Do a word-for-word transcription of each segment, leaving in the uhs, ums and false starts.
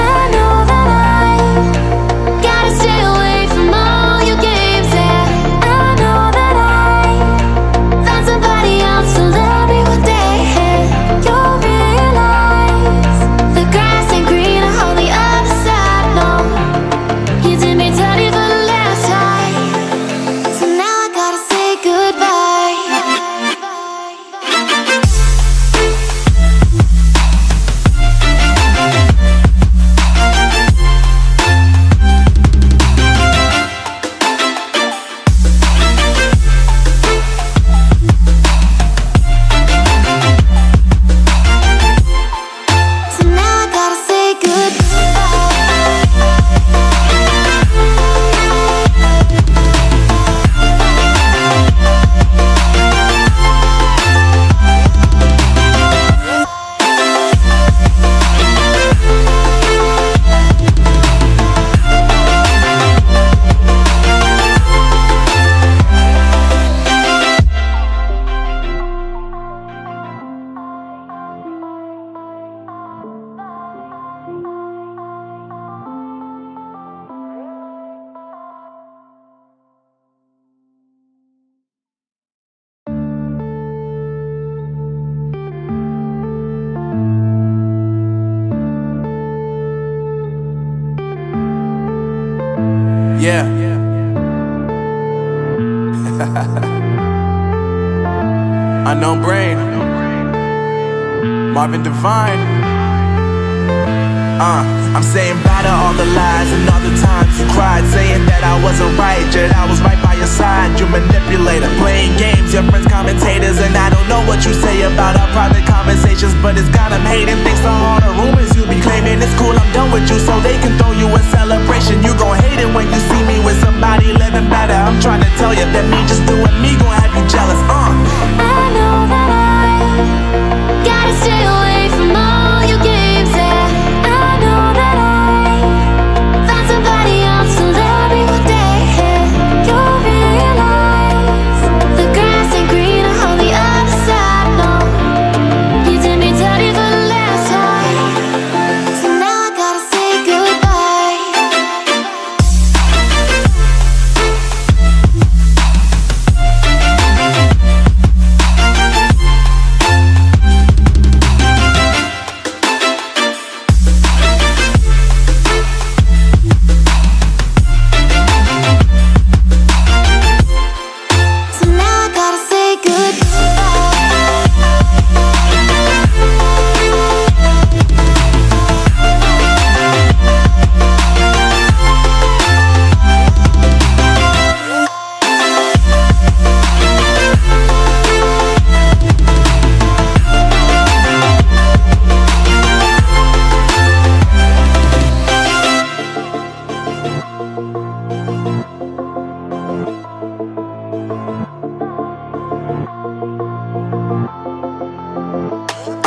I know that I gotta stay away from all your games. Yeah. Unknown Brain, Marvin Divine. Uh, I'm saying bye to all the lies and all the times you cried, saying that I wasn't right, yet I was right by your side. You manipulator, playing games, your friends commentators, and I don't know what you say about our private conversations, but it's got them hating. Thanks to all the rumors you be claiming, it's cool, I'm done with you, so they can throw you a celebration. You gon' hate it when you see me with somebody living better. I'm trying to tell you that me just doing me gon' have you jealous. Uh, I know that I gotta stay away from all your games. Yeah, I know that I found somebody else to love me one day. Yeah, you'll realize the grass ain't greener on the other side. No, you did me dirty for the last time, so now I gotta say goodbye.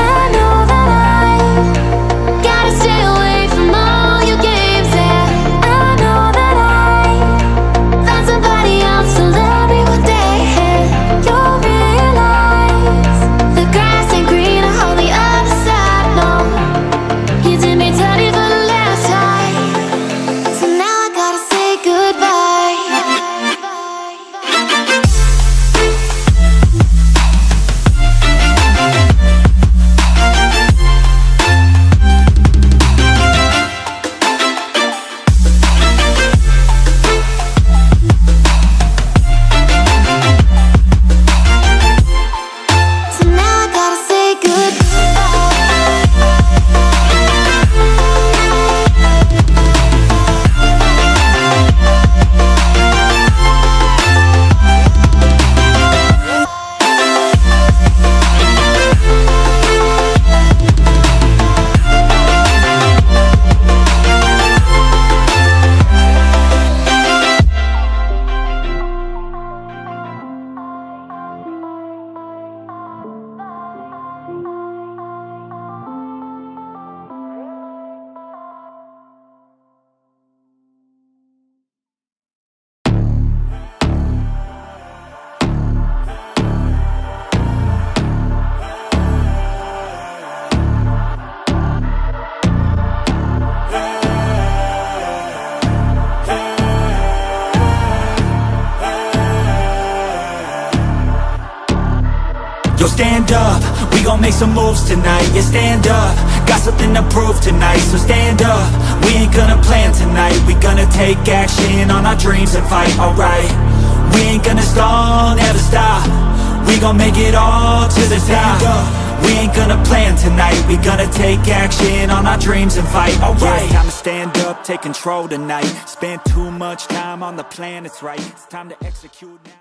I know that I gotta stay away from all your games. Yeah, I know that I found somebody else to love me one day. You'll realize the grass ain't greener on the other side, no. You did me dirty for the last time, so now I gotta say goodbye. So now I gotta say goodbye. Yo, stand up, we gon' make some moves tonight. Yeah, stand up, got something to prove tonight. So stand up, we ain't gonna plan tonight. We gonna take action on our dreams and fight, alright. We ain't gonna stall, never stop. We gon' make it all to the top. We ain't gonna plan tonight. We gonna take action on our dreams and fight, alright. Yeah, I'ma stand up, take control tonight. Spent too much time on the plan, it's right. It's time to execute now.